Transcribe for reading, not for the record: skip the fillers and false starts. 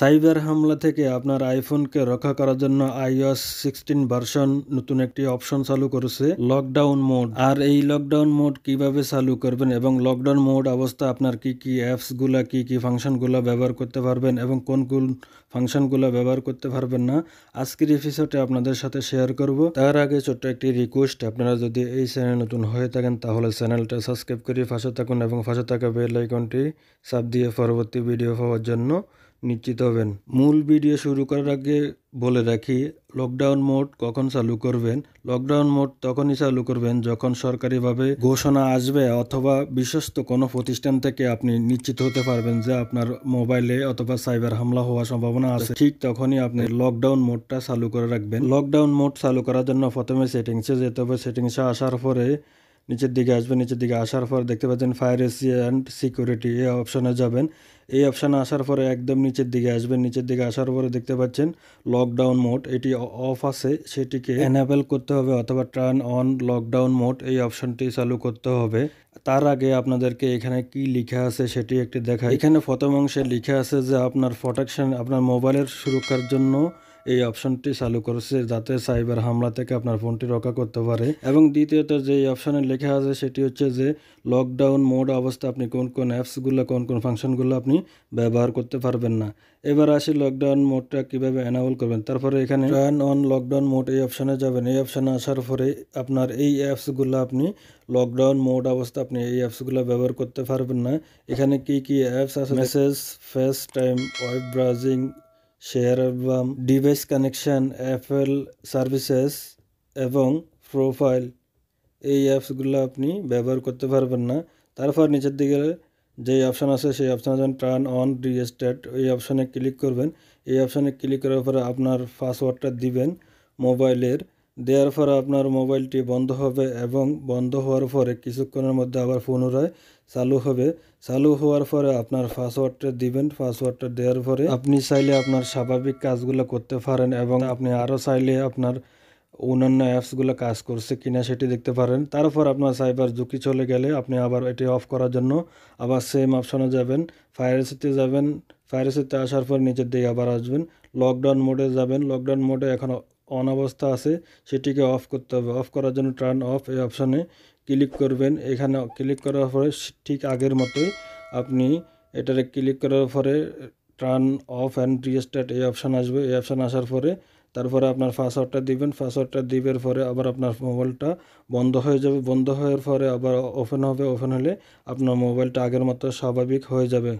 Cyber হামলা থেকে আপনার আইফোনকে রক্ষা করার জন্য iOS 16 ভার্সন নতুন একটি অপশন চালু করেছে লকডাউন মোড। আর এই লকডাউন মোড কিভাবে চালু করবেন এবং লকডাউন মোড অবস্থা আপনার কি কি অ্যাপসগুলা কি কি ফাংশনগুলা ব্যবহার করতে পারবেন এবং কোন কোন ফাংশনগুলা ব্যবহার করতে পারবেন না আজকের এপিসোডে আপনাদের সাথে শেয়ার করব। তার আগে ছোট্ট একটি রিকোয়েস্ট, আপনারা যদি এই চ্যানেল নতুন হয়ে থাকেন তাহলে চ্যানেলটা সাবস্ক্রাইব করে পাশে থাকুন এবং পাশে থাকা বেল আইকনটি চাপ দিয়ে পরবর্তী ভিডিও পাওয়ার জন্য নিশ্চিত হবেন। মূল ভিডিও শুরু করার আগে বলে রাখি, লকডাউন মোড কখন চালু করবেন। লকডাউন মোড তখনই চালু করবেন যখন সরকারিভাবে ঘোষণা আসবে অথবা বিশ্বস্ত কোনো প্রতিষ্ঠান থেকে আপনি নিশ্চিত হতে পারবেন যে আপনার মোবাইলে অথবা সাইবার হামলা হওয়ার সম্ভাবনা আছে, ঠিক তখনই আপনি লকডাউন মোডটা চালু করে রাখবেন। লকডাউন মোড চালু করার জন্য প্রথমে সেটিংসে যেতে হবে। সেটিংসে আসার পরে নিচের দিকে আসবেন, নিচের দিকে আসার পর দেখতে পাচ্ছেন প্রাইভেসি অ্যান্ড সিকিউরিটি, এই অপশানে যাবেন। এই অপশানে আসার পরে একদম নিচের দিকে আসবেন, নিচের দিকে আসার পরে দেখতে পাচ্ছেন লকডাউন মোড, এটি অফ আছে সেটিকে এনাবেল করতে হবে অথবা টার্ন অন লকডাউন মোড এই অপশানটি চালু করতে হবে। তার আগে আপনাদেরকে এখানে কি লেখা আছে সেটি একটি দেখায়। এখানে প্রথম অংশে লেখা আছে যে আপনার প্রোটেকশন, আপনার মোবাইলের সুরক্ষার জন্য এই অপশনটি চালু করেছে যাতে সাইবার হামলা থেকে আপনার ফোনটি রক্ষা করতে পারে। এবং দ্বিতীয়ত যে অপশনে লেখা আছে সেটি হচ্ছে যে লকডাউন মোড অবস্থা আপনি কোন কোন অ্যাপসগুলো কোন কোন ফাংশনগুলো আপনি ব্যবহার করতে পারবেন না। এবার আসি লকডাউন মোডটা কীভাবে এনাবল করবেন। তারপরে এখানে টার্ন অন লকডাউন মোড এই অপশানে যাবেন। এই অপশানে আসার পরে আপনার এই অ্যাপসগুলো আপনি লকডাউন মোড অবস্থা আপনি এই অ্যাপসগুলো ব্যবহার করতে পারবেন না। এখানে কি কি অ্যাপস আছে, message, FaceTime, web browsing, share album, device connection, Apple services এবং প্রোফাইল, এই অ্যাপসগুলো আপনি ব্যবহার করতে পারবেন না। তারপর নিচের দিকে যে অপশান আছে সেই অপশানে যাবেন, টার্ন অন রিস্টার্ট এই অপশানে ক্লিক করবেন। এই অপশানে ক্লিক করার পরে আপনার পাসওয়ার্ডটা দিবেন মোবাইলের, দেওয়ার পরে আপনার মোবাইলটি বন্ধ হবে এবং বন্ধ হওয়ার পরে কিছুক্ষণের মধ্যে আবার পুনরায় চালু হবে। চালু হওয়ার পরে আপনার পাসওয়ার্ডটা দিবেন, পাসওয়ার্ডটা দেওয়ার পরে আপনি চাইলে আপনার স্বাভাবিক কাজগুলো করতে পারেন এবং আপনি আরও চাইলে আপনার অন্যান্য অ্যাপসগুলো কাজ করছে কিনা সেটি দেখতে পারেন। তারপর আপনার সাইবার ঝুঁকি চলে গেলে আপনি আবার এটি অফ করার জন্য আবার সেম অপশনে যাবেন, প্রাইভেসিতে যাবেন। প্রাইভেসিতে আসার পর নিচের দিকে আবার আসবেন, লকডাউন মোডে যাবেন। লকডাউন মোডে এখন অন অবস্থা আছে সেটিকে অফ করতে হবে। অফ করার জন্য টার্ন অফ এই অপশানে ক্লিক করবেন। এখানে ক্লিক করার পরে ঠিক আগের মতোই আপনি এটারে ক্লিক করার পরে টার্ন অফ অ্যান্ড রিস্টার্ট এই অপশান আসবে। এই অপশান আসার পরে তারপরে আপনার পাসওয়ার্ডটা দিবেন, পাসওয়ার্ডটা দেওয়ার পরে আবার আপনার মোবাইলটা বন্ধ হয়ে যাবে। বন্ধ হওয়ার পরে আবার ওপেন হবে, ওপেন হলে আপনার মোবাইলটা আগের মতো স্বাভাবিক হয়ে যাবে।